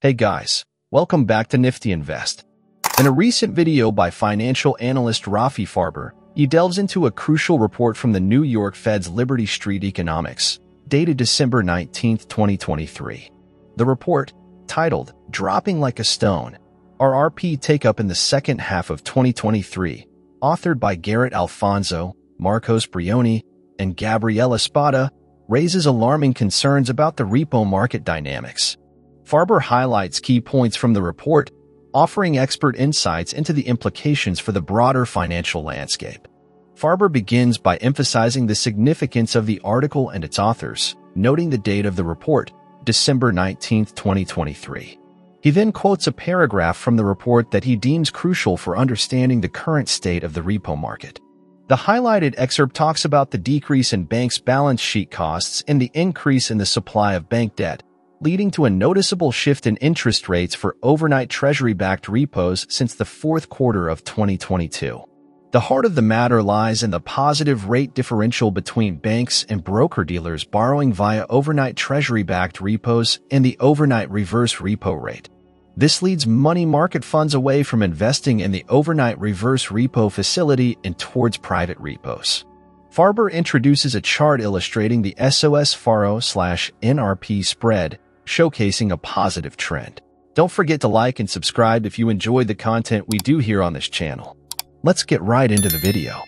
Hey guys, welcome back to Nifty Invest. In a recent video by financial analyst Rafi Farber, he delves into a crucial report from the New York Fed's Liberty Street Economics, dated December 19, 2023. The report, titled, Dropping Like a Stone, RRP Take-Up in the Second Half of 2023, authored by Garrett Alfonso, Marcos Brioni, and Gabriella Spada, raises alarming concerns about the repo market dynamics. Farber highlights key points from the report, offering expert insights into the implications for the broader financial landscape. Farber begins by emphasizing the significance of the article and its authors, noting the date of the report, December 19, 2023. He then quotes a paragraph from the report that he deems crucial for understanding the current state of the repo market. The highlighted excerpt talks about the decrease in banks' balance sheet costs and the increase in the supply of bank debt, leading to a noticeable shift in interest rates for overnight treasury-backed repos since the fourth quarter of 2022. The heart of the matter lies in the positive rate differential between banks and broker-dealers borrowing via overnight treasury-backed repos and the overnight reverse repo rate. This leads money market funds away from investing in the overnight reverse repo facility and towards private repos. Farber introduces a chart illustrating the SOFR/NRP spread, showcasing a positive trend. Don't forget to like and subscribe if you enjoyed the content we do here on this channel. Let's get right into the video.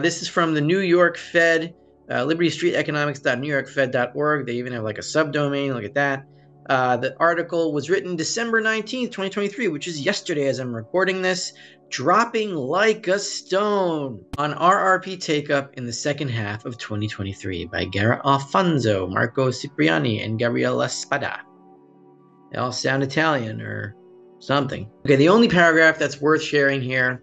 This is from the New York Fed, Liberty Street Economics.NewYorkFed.org. They even have like a subdomain. Look at that. The article was written December 19th, 2023, which is yesterday as I'm recording this. Dropping like a stone on RRP take-up in the second half of 2023 by Garrett Alfonso, Marcos Brioni, and Gabriella Spada. They all sound Italian or something. Okay, the only paragraph that's worth sharing here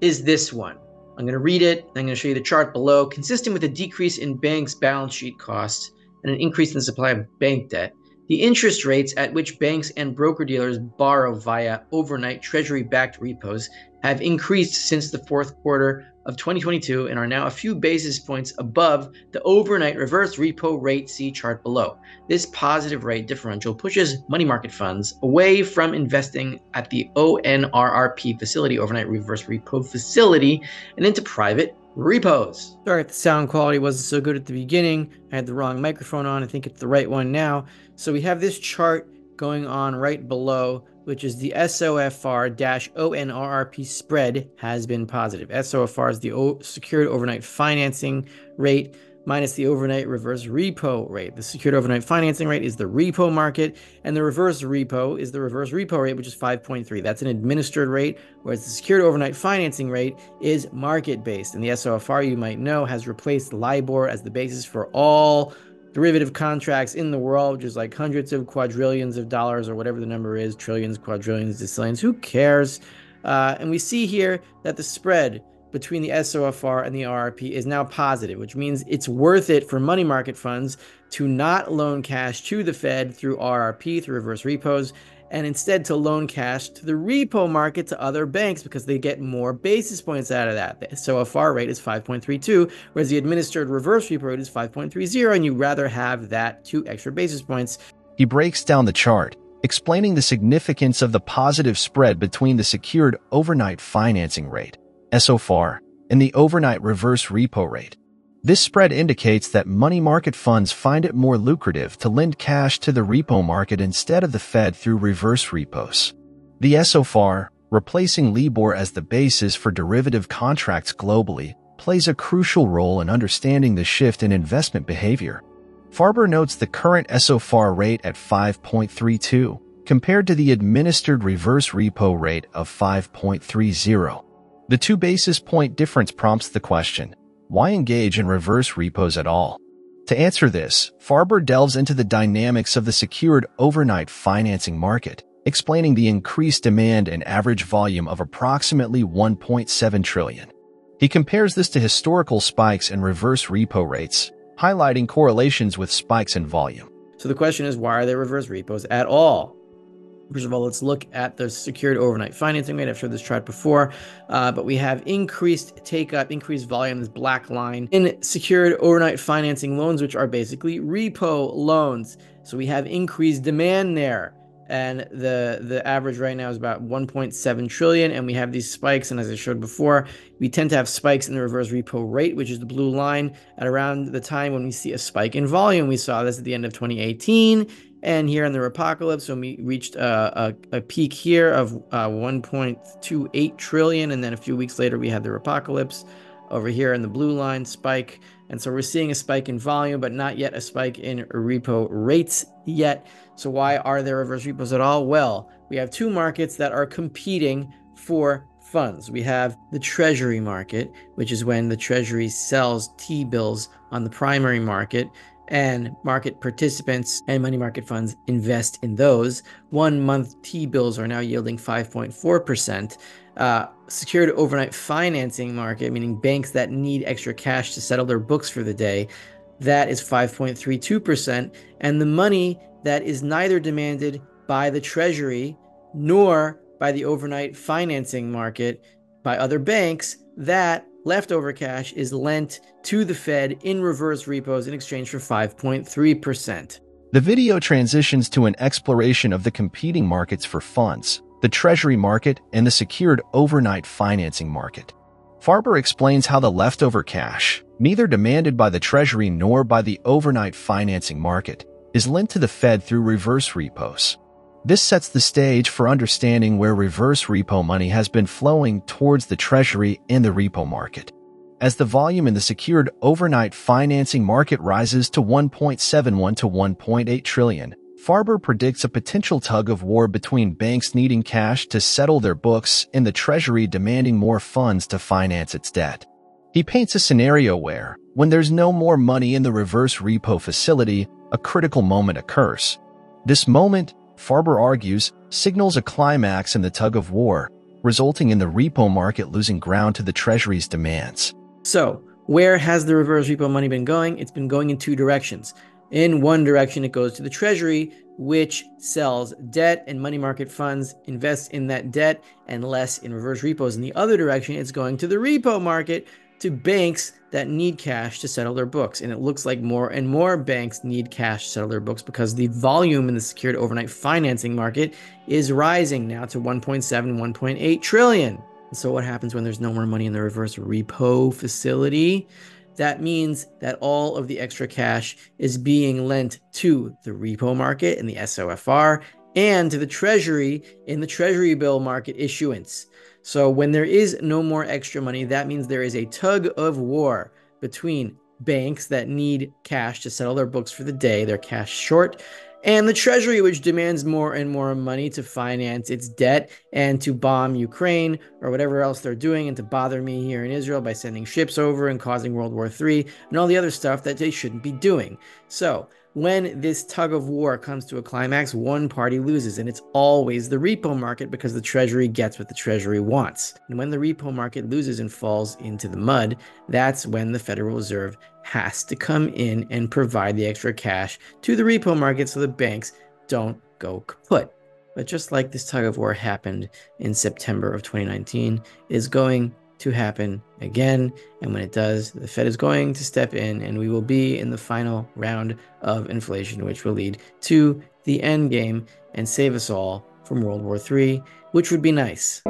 is this one. I'm going to read it, and I'm going to show you the chart below. Consistent with a decrease in banks' balance sheet costs and an increase in the supply of bank debt, the interest rates at which banks and broker-dealers borrow via overnight treasury-backed repos have increased since the fourth quarter of 2022 and are now a few basis points above the overnight reverse repo rate, see chart below. This positive rate differential pushes money market funds away from investing at the ONRRP facility, overnight reverse repo facility, and into private repos. Sorry if the sound quality wasn't so good at the beginning. I had the wrong microphone on. I think it's the right one now. So we have this chart going on right below, which is the SOFR-ONRRP spread has been positive. SOFR is the secured overnight financing rate minus the overnight reverse repo rate. The secured overnight financing rate is the repo market, and the reverse repo is the reverse repo rate, which is 5.3. That's an administered rate, whereas the secured overnight financing rate is market-based. And the SOFR, you might know, has replaced LIBOR as the basis for all derivative contracts in the world, which is like hundreds of quadrillions of dollars or whatever the number is, trillions, quadrillions, decillions, who cares? And we see here that the spread between the SOFR and the RRP is now positive, which means it's worth it for money market funds to not loan cash to the Fed through RRP, through reverse repos, and instead to loan cash to the repo market to other banks because they get more basis points out of that. The SOFR rate is 5.32, whereas the administered reverse repo rate is 5.30, and you'd rather have that 2 extra basis points. He breaks down the chart, explaining the significance of the positive spread between the secured overnight financing rate, SOFR, and the overnight reverse repo rate. This spread indicates that money market funds find it more lucrative to lend cash to the repo market instead of the Fed through reverse repos. The SOFR, replacing LIBOR as the basis for derivative contracts globally, plays a crucial role in understanding the shift in investment behavior. Farber notes the current SOFR rate at 5.32 compared to the administered reverse repo rate of 5.30. The 2 basis point difference prompts the question, why engage in reverse repos at all? To answer this, Farber delves into the dynamics of the secured overnight financing market, explaining the increased demand and average volume of approximately $1.7 trillion. He compares this to historical spikes in reverse repo rates, highlighting correlations with spikes in volume. So the question is, why are there reverse repos at all? First of all, let's look at the secured overnight financing rate. I've showed this chart before, but we have increased take up, increased volume, this black line in secured overnight financing loans, which are basically repo loans. So we have increased demand there. And the average right now is about 1.7 trillion. And we have these spikes. And as I showed before, we tend to have spikes in the reverse repo rate, which is the blue line at around the time when we see a spike in volume. We saw this at the end of 2018. And here in the apocalypse, when we reached a peak here of 1.28 trillion, and then a few weeks later, we had the apocalypse over here in the blue line spike. And so we're seeing a spike in volume, but not yet a spike in repo rates yet. So why are there reverse repos at all? Well, we have two markets that are competing for funds. We have the treasury market, which is when the treasury sells T-bills on the primary market, and market participants and money market funds invest in those. 1 month T-bills are now yielding 5.4%. Secured overnight financing market, meaning banks that need extra cash to settle their books for the day, that is 5.32%. And the money that is neither demanded by the treasury nor by the overnight financing market by other banks, that leftover cash is lent to the Fed in reverse repos in exchange for 5.3%. The video transitions to an exploration of the competing markets for funds, the treasury market and the secured overnight financing market. Farber explains how the leftover cash, neither demanded by the treasury nor by the overnight financing market, is lent to the Fed through reverse repos. This sets the stage for understanding where reverse repo money has been flowing towards the treasury and the repo market. As the volume in the secured overnight financing market rises to 1.71 to 1.8 trillion, Farber predicts a potential tug-of-war between banks needing cash to settle their books and the treasury demanding more funds to finance its debt. He paints a scenario where, when there's no more money in the reverse repo facility, a critical moment occurs. This moment, Farber argues, signals a climax in the tug-of-war, resulting in the repo market losing ground to the Treasury's demands. So, where has the reverse repo money been going? It's been going in two directions. In one direction, it goes to the Treasury, which sells debt, and money market funds invest in that debt and less in reverse repos. In the other direction, it's going to the repo market, to banks that need cash to settle their books. And it looks like more and more banks need cash to settle their books because the volume in the secured overnight financing market is rising now to 1.7, 1.8 trillion. And so what happens when there's no more money in the reverse repo facility? That means that all of the extra cash is being lent to the repo market and the SOFR and to the treasury in the treasury bill market issuance. So when there is no more extra money, that means there is a tug of war between banks that need cash to settle their books for the day, they're cash short, and the treasury, which demands more and more money to finance its debt and to bomb Ukraine or whatever else they're doing and to bother me here in Israel by sending ships over and causing World War III and all the other stuff that they shouldn't be doing. So when this tug of war comes to a climax, one party loses, and it's always the repo market because the treasury gets what the treasury wants. And when the repo market loses and falls into the mud, that's when the Federal Reserve has to come in and provide the extra cash to the repo market so the banks don't go kaput. But just like this tug of war happened in September of 2019, it is going to happen again, and when it does, the Fed is going to step in and we will be in the final round of inflation, which will lead to the end game and save us all from World War III, which would be nice.